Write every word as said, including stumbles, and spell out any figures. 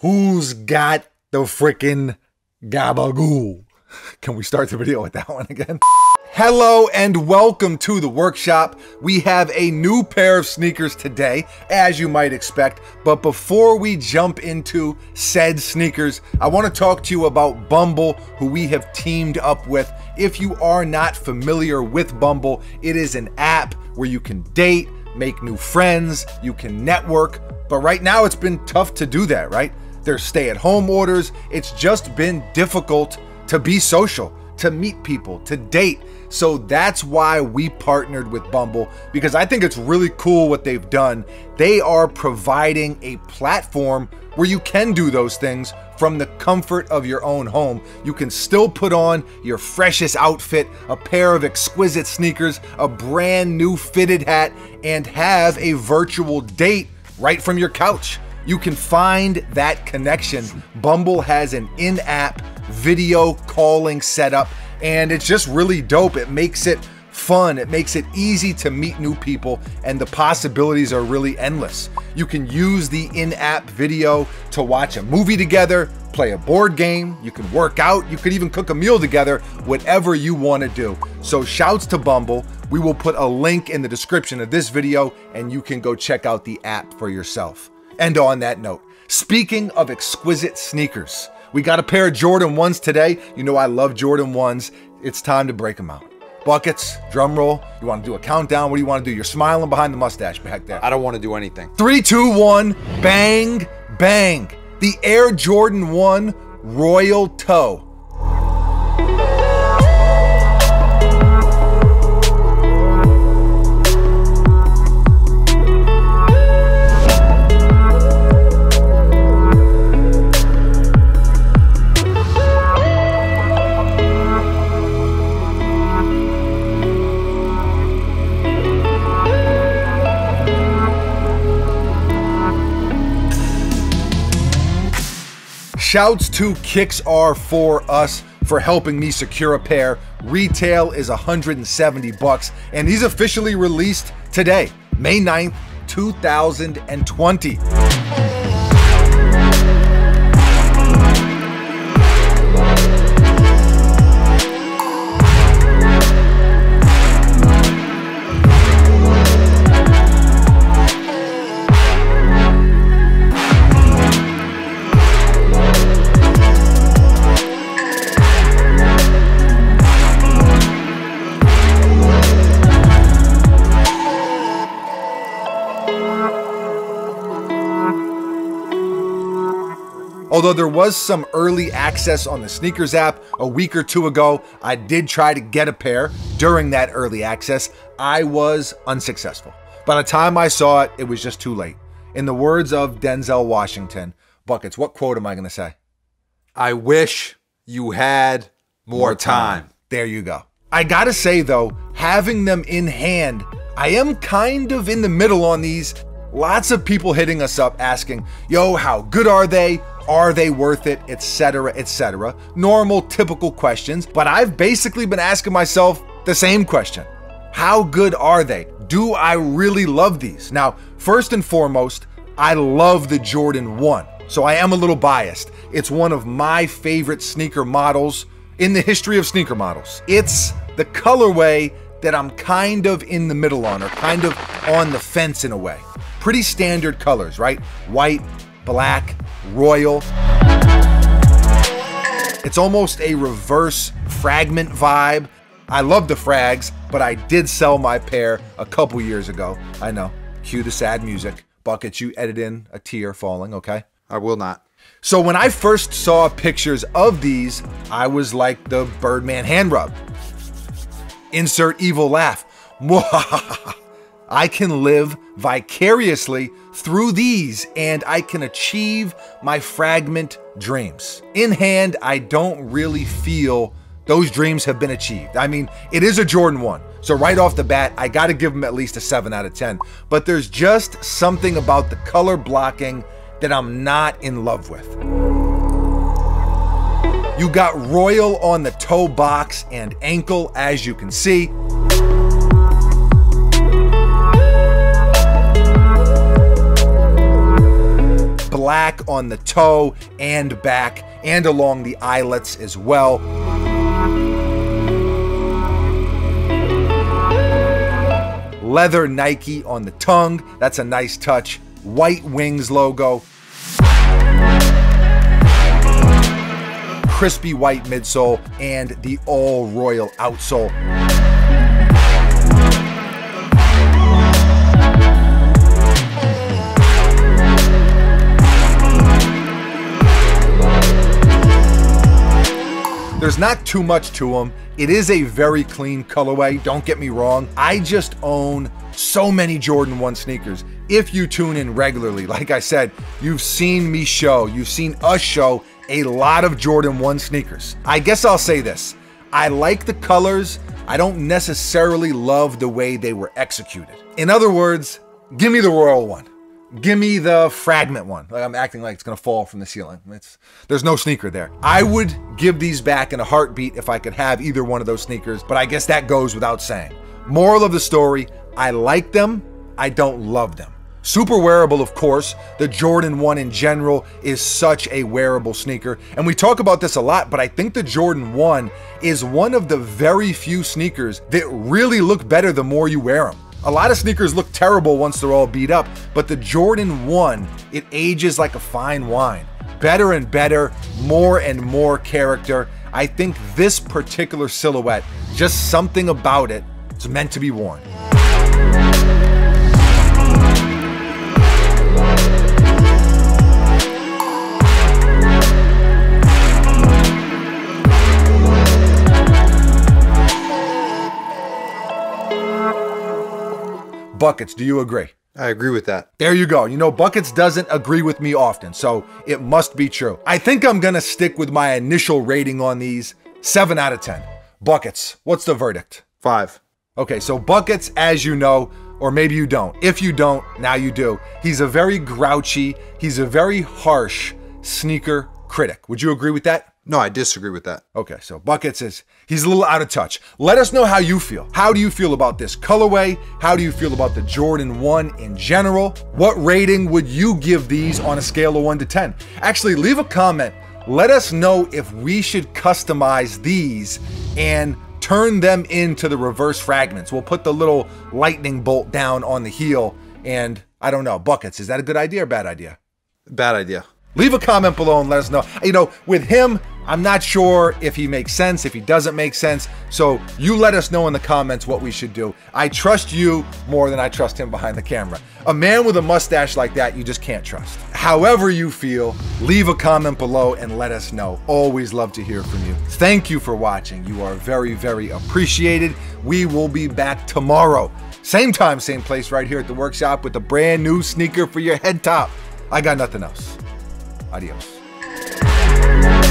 Who's got the freaking gabagool? Can we start the video with that one again? Hello and welcome to the workshop. We have a new pair of sneakers today, as you might expect. But before we jump into said sneakers, I want to talk to you about Bumble, who we have teamed up with. If you are not familiar with Bumble, it is an app where you can date, make new friends, you can network. But right now it's been tough to do that, right? There's stay-at-home orders. It's just been difficult to be social, to meet people, to date. So that's why we partnered with Bumble, because I think it's really cool what they've done. They are providing a platform where you can do those things from the comfort of your own home. You can still put on your freshest outfit, a pair of exquisite sneakers, a brand new fitted hat, and have a virtual date right from your couch. You can find that connection. Bumble has an in-app video calling setup, and it's just really dope. It makes it fun. It makes it easy to meet new people, and the possibilities are really endless. You can use the in-app video to watch a movie together, play a board game, you can work out, you could even cook a meal together, whatever you want to do. So shouts to Bumble. We will put a link in the description of this video and you can go check out the app for yourself. And on that note, speaking of exquisite sneakers, we got a pair of Jordan ones today. You know I love Jordan ones. It's time to break them out. Buckets, drum roll. You want to do a countdown? What do you want to do? You're smiling behind the mustache back there. I don't want to do anything. Three, two, one, bang, bang. The Air Jordan one Royal Toe. Shouts to Kicks R four Us for helping me secure a pair. Retail is one hundred seventy bucks, and he's officially released today, May ninth, two thousand twenty. Although there was some early access on the sneakers app a week or two ago, I did try to get a pair during that early access. I was unsuccessful. By the time I saw it, it was just too late. In the words of Denzel Washington, Buckets, what quote am I gonna say? I wish you had more, more time. time. There you go. I gotta say though, having them in hand, I am kind of in the middle on these. Lots of people hitting us up asking, yo, how good are they? Are they worth it? Etc, et cetera. Normal, typical questions, but I've basically been asking myself the same question. How good are they? Do I really love these? Now, first and foremost, I love the Jordan one, so I am a little biased. It's one of my favorite sneaker models in the history of sneaker models. It's the colorway that I'm kind of in the middle on, or kind of on the fence in a way. Pretty standard colors, right? White, black, royal. It's almost a reverse fragment vibe. I love the frags, but I did sell my pair a couple years ago. I know, cue the sad music. Buckets, you edit in a tear falling, okay? I will not. So when I first saw pictures of these, I was like the Birdman hand rub. Insert evil laugh. I can live vicariously through these and I can achieve my fragment dreams. In hand, I don't really feel those dreams have been achieved. I mean, it is a Jordan one, so right off the bat, I gotta give them at least a seven out of ten, but there's just something about the color blocking that I'm not in love with. You got royal on the toe box and ankle, as you can see. black on the toe and back and along the eyelets as well. Leather Nike on the tongue, that's a nice touch. White Wings logo. Crispy white midsole and the all royal outsole. There's not too much to them. It is a very clean colorway, don't get me wrong. I just own so many Jordan one sneakers. If you tune in regularly, like I said, you've seen me show, you've seen us show a lot of Jordan one sneakers. I guess I'll say this. I like the colors. I don't necessarily love the way they were executed. In other words, give me the royal one. Give me the fragment one. Like, I'm acting like it's gonna fall from the ceiling. It's, there's no sneaker there. I would give these back in a heartbeat if I could have either one of those sneakers, but I guess that goes without saying. Moral of the story, I like them, I don't love them. Super wearable, of course. The Jordan one in general is such a wearable sneaker. And we talk about this a lot, but I think the Jordan one is one of the very few sneakers that really look better the more you wear them. A lot of sneakers look terrible once they're all beat up, but the Jordan one, it ages like a fine wine. Better and better, more and more character. I think this particular silhouette, just something about it, it's meant to be worn. Buckets, do you agree? I agree with that. There you go. You know, Buckets doesn't agree with me often, so it must be true. I think I'm gonna stick with my initial rating on these. seven out of ten. Buckets, what's the verdict? Five. Okay, so Buckets, as you know, or maybe you don't. If you don't, now you do. He's a very grouchy, he's a very harsh sneaker critic. Would you agree with that? No, I disagree with that. Okay, so Buckets is, he's a little out of touch. Let us know how you feel. How do you feel about this colorway? How do you feel about the Jordan one in general? What rating would you give these on a scale of one to ten? Actually, leave a comment. Let us know if we should customize these and turn them into the reverse fragments. We'll put the little lightning bolt down on the heel and I don't know, Buckets, is that a good idea or bad idea? Bad idea. Leave a comment below and let us know. You know, with him, I'm not sure if he makes sense, if he doesn't make sense. So you let us know in the comments what we should do. I trust you more than I trust him behind the camera. A man with a mustache like that, you just can't trust. However you feel, leave a comment below and let us know. Always love to hear from you. Thank you for watching. You are very, very appreciated. We will be back tomorrow. Same time, same place right here at the workshop with a brand new sneaker for your head top. I got nothing else. Adios.